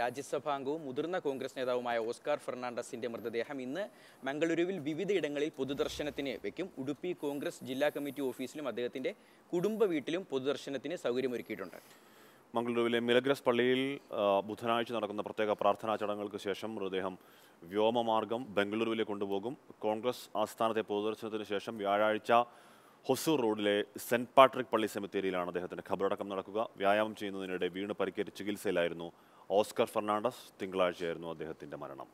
രാജ്യസഭാംഗ മുതിർന്ന കോൺഗ്രസ് നേതാവുമായ ഓസ്കാർ ഫെർണാണ്ടസിന്റെ മൃതദേഹം ഇന്ന് മംഗളൂരുവിൽ വിവിധയിടങ്ങളിൽ പൊതുദർശനത്തിന് വെക്കും. ഉടുപ്പി കോൺഗ്രസ് ജില്ലാ കമ്മിറ്റി ഓഫീസിലും അദ്ദേഹത്തിന്റെ കുടുംബ വീട്ടിലും പൊതുദർശനത്തിന് സൗകര്യമൊരുക്കിയിട്ടുണ്ട്. മംഗളൂരുവിലെ മിലഗ്രസ് പള്ളിയിൽ ബുധനാഴ്ച നടക്കുന്ന പ്രത്യേക പ്രാർത്ഥനാ ചടങ്ങുകൾക്ക് ശേഷം മൃതദേഹം വ്യോമമാർഗം ബംഗളൂരുവിലേക്ക് കൊണ്ടുപോകും. കോൺഗ്രസ് ആസ്ഥാനത്തെ പൊതുദർശനത്തിന് ശേഷം വ്യാഴാഴ്ച ഹൊസൂർ റോഡിലെ സെന്റ് പാട്രിക് പള്ളി സെമിത്തേരിയിലാണ് അദ്ദേഹത്തിന്റെ ഖബറടക്കം നടക്കുക. വ്യായാമം ചെയ്യുന്നതിനിടെ വീണ് പരിക്കേറ്റ് ചികിത്സയിലായിരുന്നു ഓസ്കാർ ഫെർണാണ്ടസ്. തിങ്കളാഴ്ചയായിരുന്നു അദ്ദേഹത്തിന്റെ മരണം.